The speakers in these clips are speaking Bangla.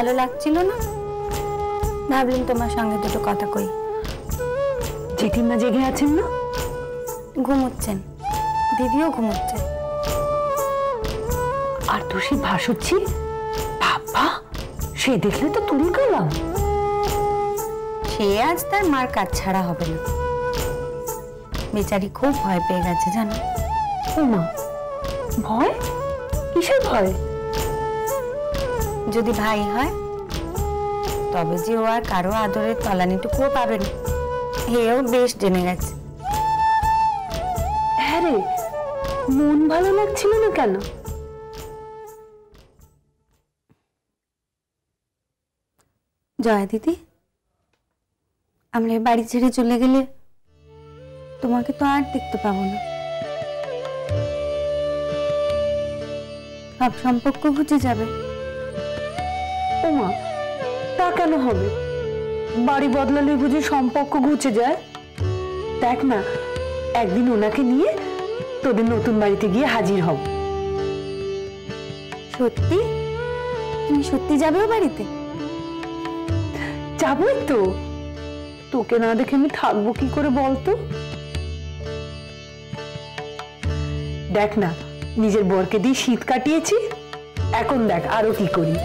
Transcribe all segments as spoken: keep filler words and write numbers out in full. ভালো লাগছিল না, ভাবলাম তোমার সঙ্গে দুটো কথা কই। জেঠিমা জেগে আছেন না? ঘুমোচ্ছেন, দিদিও ঘুমোচ্ছেন। আর তুষি ভাসুচ্ছি বাবা, সে দেখলে তো তুলে গেলাম। সে আজ তার মার কাজ ছাড়া হবে না, বেচারি খুব ভয় পেয়ে গেছে জানো। ও মা, ভয়? কিসের ভয়? যদি ভাই হয় তবে যে ও আর কারো আদরের তলানিটুকুও পাবে না, হেও বেশ জেনে গেছে। হ্যাঁ রে, মন ভালো লাগছিল না কেন? জয়া দিদি, আমরা বাড়ি ছেড়ে চলে গেলে তোমাকে তো আর দেখতে পাবো না, সব সম্পর্ক ঘুচে যাবে। ও মা, তা কেন হবে? বাড়ি বদলালে বুঝি সম্পর্ক ঘুচে যায়? দেখ না, একদিন ওনাকে নিয়ে তোদের নতুন বাড়িতে গিয়ে হাজির হব। সত্যি? তুমি সত্যি যাবে ও বাড়িতে? যাবই তো, তোকে না দেখে আমি থাকবো কি করে বলতো? দেখ না, নিজের বরকে দিয়ে শীত কাটিয়েছি, এখন দেখ আরো কি করি।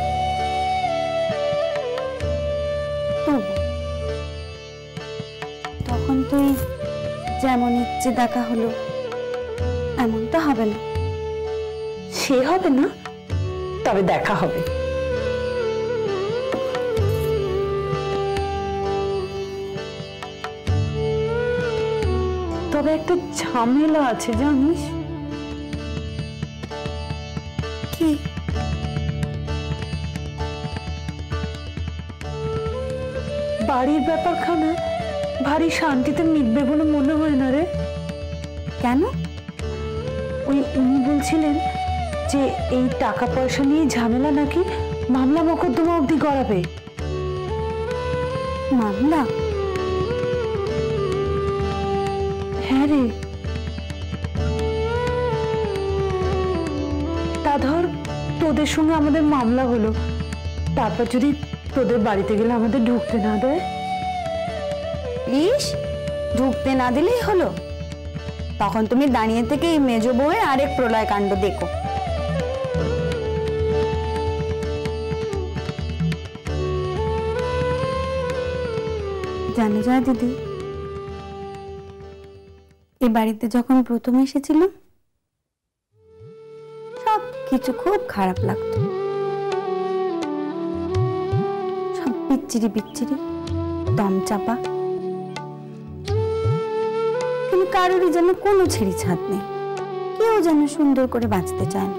তখন তুই যেমন ইচ্ছে দেখা হলো এমনটা হবে না। সে হবে না, তবে দেখা হবে। তবে একটা ঝামেলা আছে জানিস? কি? বাড়ির ব্যাপারখানা ভারী শান্তিতে মিটবে বলে মনে হয় না রে। কেন? ওই উনি বলছিলেন যে এই টাকা পয়সা নিয়ে ঝামেলা নাকি মামলা মোকদ্দমা অবধি গড়াবে। মামলা? হ্যাঁ রে, তা ধর তোদের সঙ্গে আমাদের মামলা হলো, তারপর যদি তোদের বাড়িতে গেলে আমাদের ঢুকতে না দেয়। ইস, ঢুকতে না দিলেই হলো? তখন তুমি দাঁড়িয়ে থেকে এই মেজ বউয়ে আরেক প্রলয় কাণ্ড দেখো। জানো জয়া দিদি, এই বাড়িতে যখন প্রথম এসেছিল সব কিছু খুব খারাপ লাগতো, সব বিচ্ছিরি বিচ্ছিরি, দম চাপা, কিন্তু কারোরই যেন কোনো ছিঁড়ি ছাদ নেই, কেউ যেন সুন্দর করে বাঁচতে চায় না।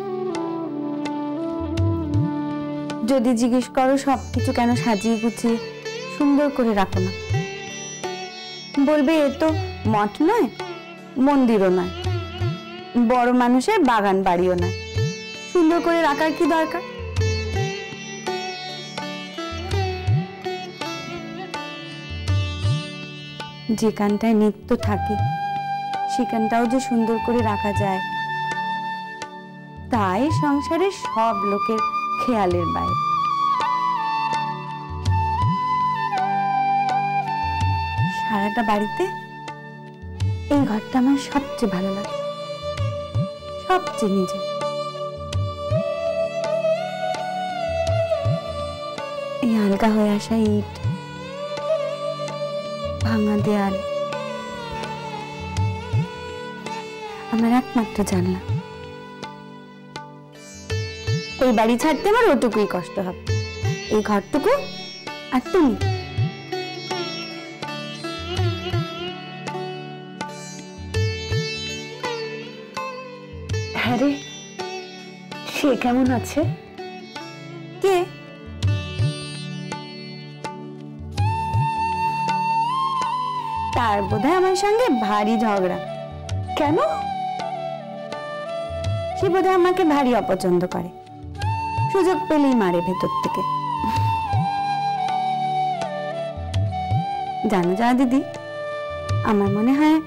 যদি জিজ্ঞেস করো সবকিছু কেন সাজিয়ে গুছিয়ে সুন্দর করে রাখো না, বলবে এ তো মঠ নয়, মন্দিরও নয়, বড় মানুষের বাগান বাড়িও নয়, সুন্দর করে রাখার কি দরকার? যেখানটায় নিত্য থাকে সেখানটাও যে সুন্দর করে রাখা যায়, তাই সংসারে সব লোকের খেয়ালের বাইরে। সারাটা বাড়িতে এই ঘরটা আমার সবচেয়ে ভালো লাগে, সবচেয়ে নিজের। এই আলগা হয়ে আসা ইট, ভাঙা দেয়াল, আমার একমাত্র জানলা। এই বাড়ি ছাড়তে আমার ওটুকুই কষ্ট হবে, এই ঘরটুকু আর তুমি। আরে, সে কেমন আছে? কে? তার বোধহয় আমার সঙ্গে ভারী ঝগড়া। কেন? সে বোধহয় আমাকে ভারী অপছন্দ করে, সুযোগ পেলেই মারে ভেতর থেকে। জানো যা দিদি, আমার মনে হয়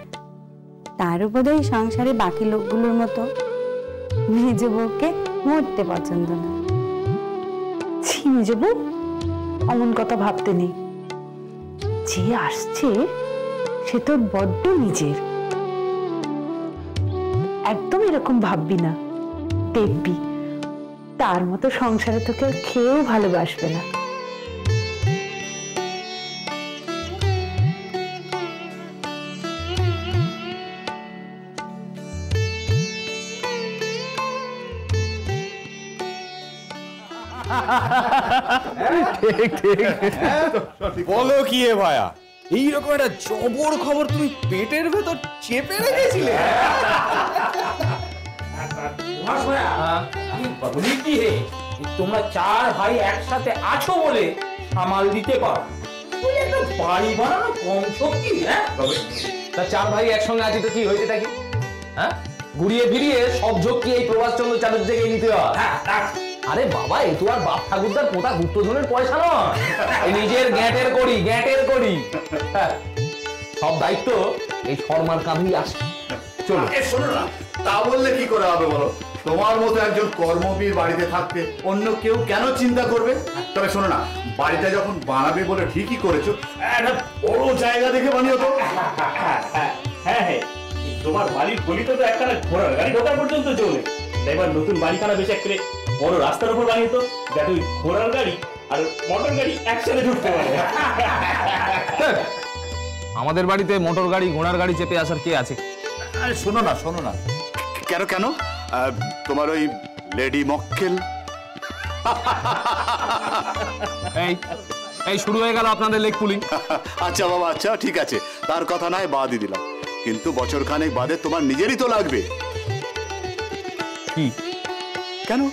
তারও বোধহয় সংসারে বাকি লোকগুলোর মতো মেজ বউকে মরতে পছন্দ না। ছি, মেজ বউ। অমন কথা ভাবতে নেই। যে আসছে সে তোর বড্ড নিজের, একদম এরকম ভাববি না। দেখবি তার মতো সংসারে তোকে আর খেয়েও ভালোবাসবে না। ঠিক ঠিক বলো কি এ ভায়া, এইরকম একটা জবর খবর তুমি পেটের ভেতর চেপে রেখেছিলে? তোমরা চার ভাই একসাথে আছো বলে সামাল দিতে পারো, বাড়ি বানানো কম শক্তি। হ্যাঁ, তা চার ভাই একসঙ্গে আছি তো কি হইতে থাকি? হ্যাঁ, ঘুরিয়ে ফিরিয়ে সব ঝক্কি এই প্রভাসচন্দ্র চাটুর্যকে নিতে হয়। আরে বাবা, এ তো আর বাপ ঠাকুরদার পোতা গুপ্তধনের পয়সা নয়, নিজের গ্যাটের করি গ্যাটের করি সব দায়িত্ব এই শর্মার কাঁধেই আসে। চলো শোনো না, তা বললে কি করে হবে বলো? তোমার মতো একজন কর্মবীর বাড়িতে থাকতে অন্য কেউ কেন চিন্তা করবে? তবে শোনো না, বাড়িটা যখন বানাবে বলে ঠিকই করেছো, একটা বড় জায়গা দেখে বানিয়ে তো। হ্যাঁ হ্যাঁ, তোমার বাড়ির গলিতে তো একটা ঘোড়ার গাড়ি ঢোকা পর্যন্ত চলে, এবার নতুন বাড়িখানা বেশ একটা বড় রাস্তার উপর বানিয়ে তো, যাতে ওই ঘোড়ার গাড়ি আর মোটর গাড়ি একসাথে ঢুকতে পারে। আমাদের বাড়িতে মোটর গাড়ি ঘোড়ার গাড়ি চেপে আসার কে আছে? আরে শোনো না শোনো না, কেন কেন তোমার ওই লেডি মক্কেল। এই এই শুরু হয়ে গেল আপনাদের লেগ পুলিং। আচ্ছা বাবা, আচ্ছা ঠিক আছে, তার কথা নয় বাদই দিলাম, কিন্তু বছরখানেক বাদে তোমার নিজেরই তো লাগবে। কি কেন?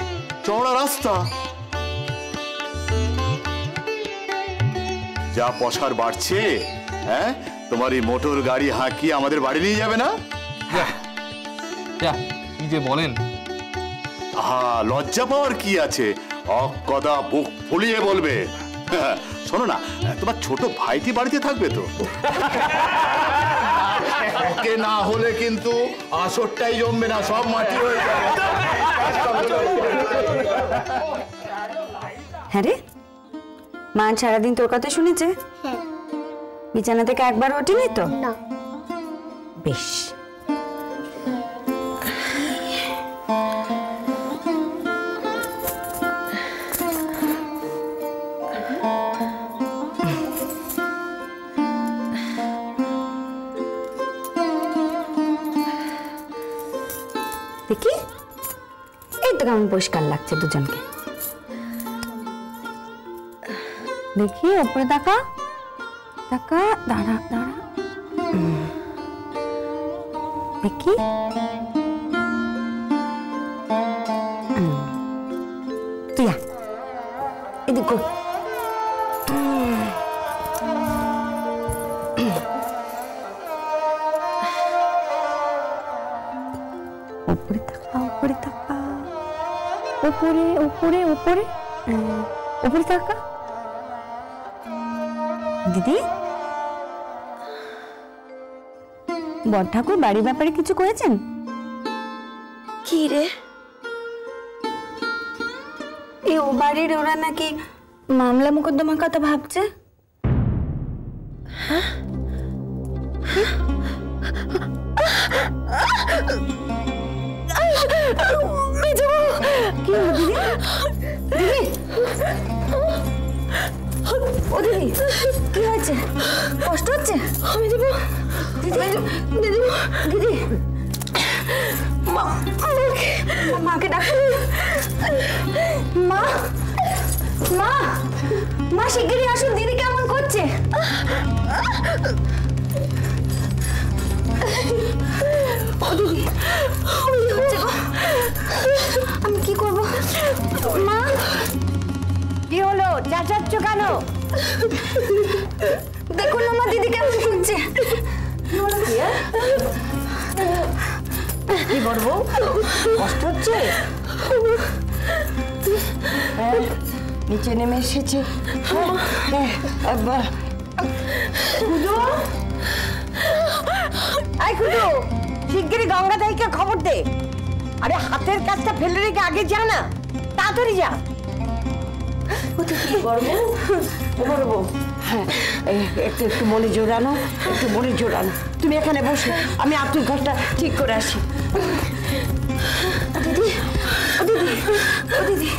চওড়া রাস্তা, যা পসার বাড়ছে। হ্যাঁ, তোমার এই মোটর গাড়ি হাঁকিয়ে আমাদের বাড়ি নিয়ে যাবে না? কি যে বলেন! আহা, লজ্জা পাওয়ার কি আছে, অকদা বুক ফুলিয়ে বলবে। শোনো না, তোমার ছোট ভাইটি বাড়িতে থাকবে তো? ওকে না হলে কিন্তু আসরটাই জমবে না, সব মাটি হয়ে যাবে। হ্যাঁ রে, মা সারাদিন তোর কথা শুনেছে, বিছানা থেকে একবার ওঠেনি তো? বেশ, দেখি কেমন পরিষ্কার লাগছে দুজনকে। দেখি ওপরে তাকা তাকা, দাঁড়া দাঁড়া দেখি। তুই এদিক কর, ওপরে তাকা ওপরে তাকা, উপরে উপরে উপরে উপরে তাকা। দিদি, বড় ঠাকুর বাড়ির ব্যাপারে কিছু করেছেন কি রে? এই ও বাড়ির ওরা নাকি মামলা মোকদ্দমার কথা ভাবছে। হ্যাঁ, কষ্ট হচ্ছে মাকে ডাকো। মা মা মা শিগগিরই আসুন, দিদি কেমন করছে। আমি কি করবো? মা কি হলো, চাচাচ্ছ কেন? দেখুন আমার দিদি কেমন করছে। কি করবো, কষ্ট হচ্ছে। নিচে নেমে এসেছে। শিগগিরই গঙ্গা দাইকে খবর দে। আরে হাতের কাজটা ফেলে রেখে আগে যা না, তাড়াতাড়ি যা। मन जोड़ानो एक मन जोड़ानो तुम एखे बस आब्दुल घरटा ठीक कर आसि दीदी दीदी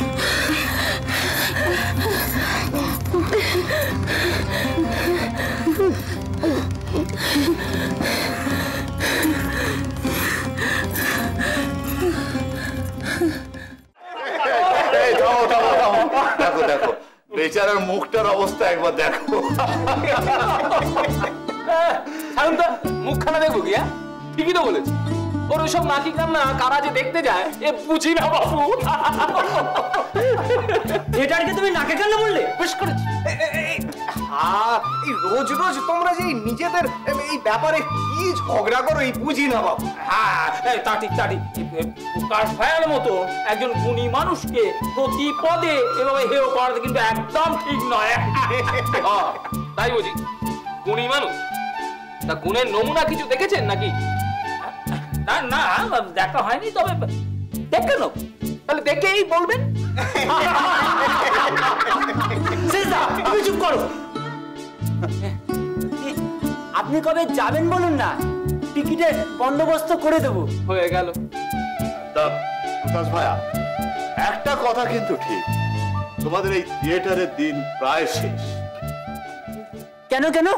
बेचारा मुखटार अवस्था एक बार देखो मुखखाना देखो क्या ठीक ही तो बोले और वो सब नाकी काम ना कारा जे देखते जाए ये बुझी ना बापू थिएटर के तुम्हें नाके करना बोल ले बस कर हाँ ये रोज रोज तुमरा जे नीचे दर ये व्यापारे की झगड़ा करो ये बुझी ना बापू हाँ ताटी ताटी काश फैल मो तो एक जन गुनी मानुष के प्रति पदे ये बाबा हेव कर दे किंतु एकदम ठीक ना है हाँ ताई बुझी गुनी मानुष ता गुने नमूना किचु देखे चेन ना कि ना ना देखा है नहीं तो अब देख लो पहले देख के ही बोल बे सीधा अभी चुप करो आपने कब जाबेन बोलूँ ना टिकटें बंदोबस्त करे देबो होएगा लो तब तब भाया एक टा कथा किंतु ठीक तुम्हारे थिएटरे दिन प्राय शेष क्या नो क्या नो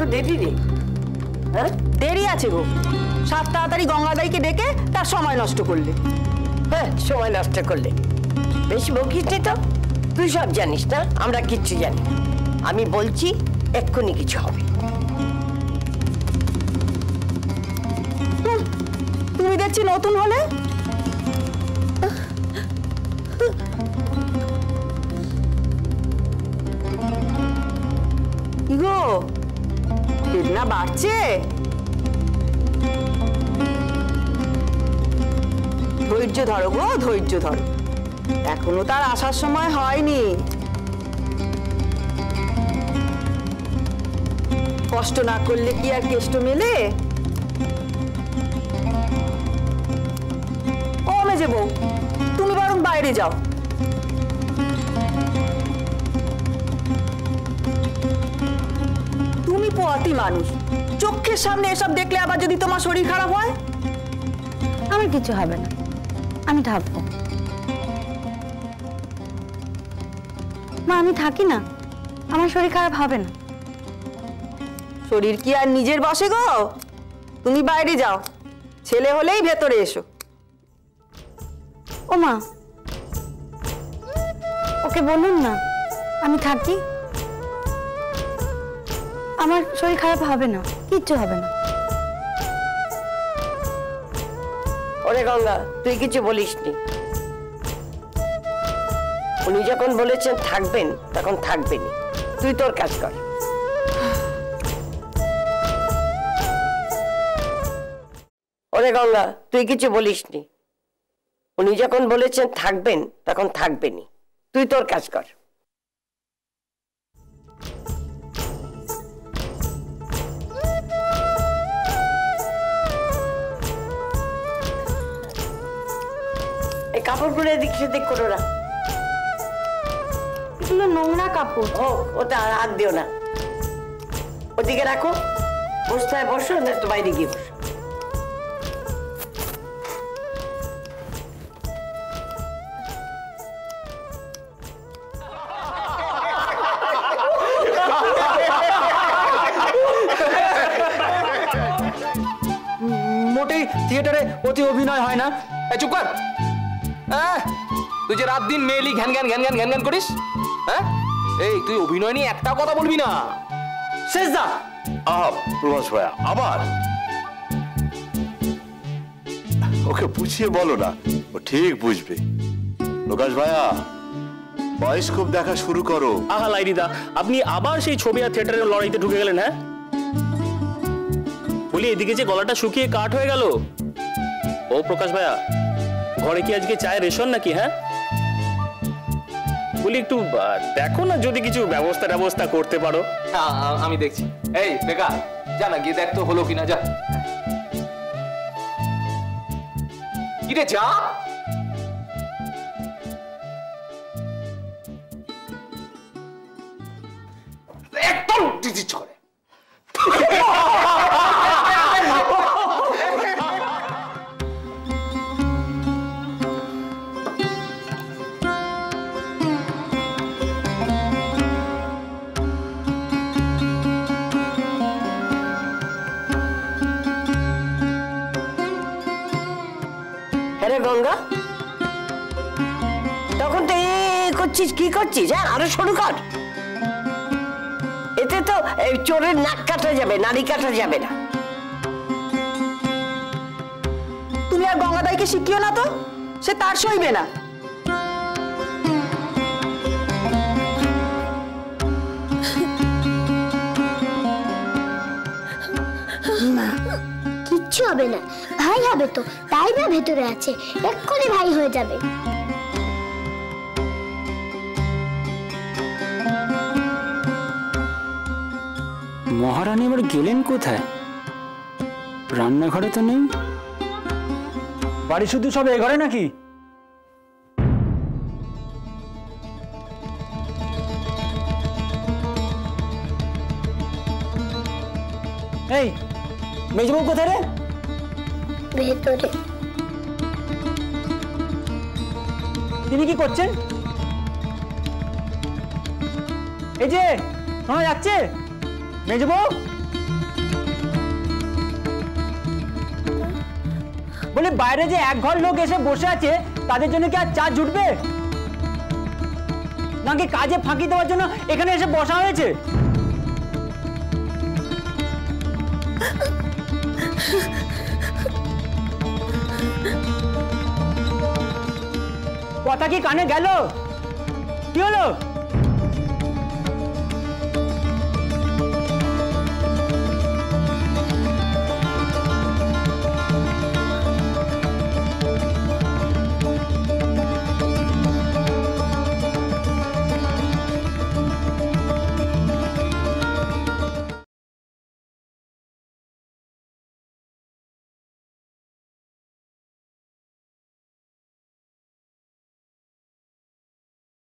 बेदना बाढ़छे धैर्य धरो गो धैर्य धरो एखोनो तार आसार समय हयनि कष्ट ना करले कि आर केष्ट मेले ओ मेजे बौ तुमि बरং बाइरे जाओ तुमि पोयाति मानुष चोखेर सामने एसब देखले आबार जदि तोमार शरीर खाराप हय आमार किछु हबे ना আমি থাকবো মা আমি থাকি না আমার শরীর খারাপ হবে না শরীর কি আর নিজের বসে গো তুমি বাইরে যাও ছেলে হলেই ভেতরে এসো ও মা ওকে বলুন না আমি থাকি আমার শরীর খারাপ হবে না কিচ্ছু হবে না अरे गंगा तु कि उन्नी जो थकबें तक थकबें तु तोर काज कर अरे गंगा तु कि उन्नी जो थकबें तक थकबें तु तोर काज कर कपड़गुलो एदिक सेदिक करो ना एगुलो नोंगरा कपड़ ओ ओटा हाथ दिओ ना ওদিকে রাখো, বসতায় বসো, না তো বাইরে গিয়ে বসো। মোটেই থিয়েটারে অতি অভিনয় হয় না। চুপ কর। তুই যে রাত দিন মেয়েলি ঘ্যান ঘ্যান ঘ্যান ঘ্যান ঘ্যান ঘ্যান করিস, হ্যাঁ? এই তুই অভিনয় নিয়ে একটা কথা বলবি না। শেষ দা আবার ওকে বুঝিয়ে বলো না, ও ঠিক বুঝবে। প্রকাশ ভাইয়া, বয়স্কোপ দেখা শুরু করো। আহা লাইরিদা, আপনি আবার সেই ছবি আর থিয়েটারের লড়াইতে ঢুকে গেলেন। হ্যাঁ বলি, এদিকে যে গলাটা শুকিয়ে কাঠ হয়ে গেল। ও প্রকাশ ভাইয়া, ঘরে কি আজকে চায়ের রেশন নাকি? হ্যাঁ বলি, একটু দেখো না যদি কিছু ব্যবস্থা ব্যবস্থা করতে পারো। আমি দেখছি। এই বেকার, যা না গিয়ে দেখ তো হলো কিনা। যা কিরে, যা। একদম টিচিচ করে। তখন তো করছিস কি করছিস? হ্যাঁ আরো শুরু কর, এতে তো চোরের নাক কাটা যাবে, নাড়ি কাটা যাবে না। তুমি আর গঙ্গাদাইকে শিখিও না তো, সে তার সইবে না। কিচ্ছু হবে না, ভাই হবে তো, তাই না ভেতরে আছে, এক্ষুনি ভাই হয়ে যাবে। মহারানী এবার গেলেন কোথায়? রান্নাঘরে তো নেই। বাড়ি শুধু সব এ ঘরে নাকি? এই মেজবউ কোথায় রে? ভেতরে। তিনি কি করছেন? এই যে শোনা যাচ্ছে মেজবউ বলে, বাইরে যে এক ঘর লোক এসে বসে আছে তাদের জন্য কি আর চা জুটবে নাকি? কাজে ফাঁকি দেওয়ার জন্য এখানে এসে বসা হয়েছে। কথা কি কানে গেল? কি হলো?